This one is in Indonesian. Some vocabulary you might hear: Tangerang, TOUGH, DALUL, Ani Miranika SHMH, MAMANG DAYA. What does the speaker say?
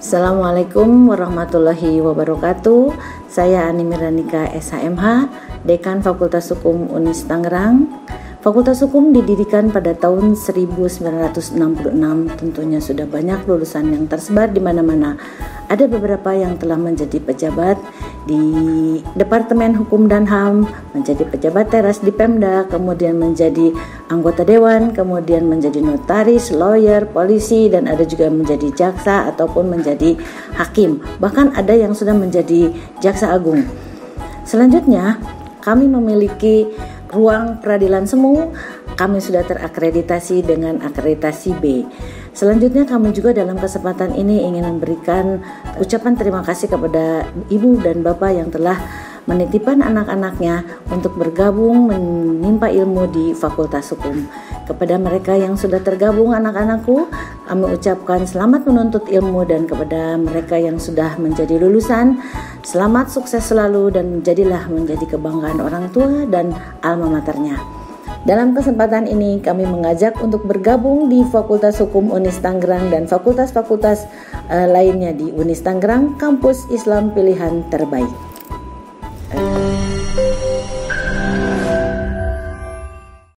Assalamualaikum warahmatullahi wabarakatuh. Saya Ani Miranika SHMH, Dekan Fakultas Hukum UNIS Tangerang. Fakultas Hukum didirikan pada tahun 1966, tentunya sudah banyak lulusan yang tersebar di mana-mana. Ada beberapa yang telah menjadi pejabat di Departemen Hukum dan HAM, menjadi pejabat teras di Pemda, kemudian menjadi anggota dewan, kemudian menjadi notaris, lawyer, polisi, dan ada juga menjadi jaksa ataupun menjadi hakim. Bahkan ada yang sudah menjadi jaksa agung. Selanjutnya, kami memiliki ruang peradilan semu, kami sudah terakreditasi dengan akreditasi B. Selanjutnya kami juga dalam kesempatan ini ingin memberikan ucapan terima kasih kepada ibu dan bapak yang telah menitipkan anak-anaknya untuk bergabung menimpa ilmu di Fakultas Hukum. Kepada mereka yang sudah tergabung anak-anakku, kami ucapkan selamat menuntut ilmu, dan kepada mereka yang sudah menjadi lulusan, selamat sukses selalu dan menjadi kebanggaan orang tua dan alma maternya. Dalam kesempatan ini kami mengajak untuk bergabung di Fakultas Hukum UNIS Tangerang dan fakultas-fakultas lainnya di UNIS Tangerang, kampus Islam pilihan terbaik.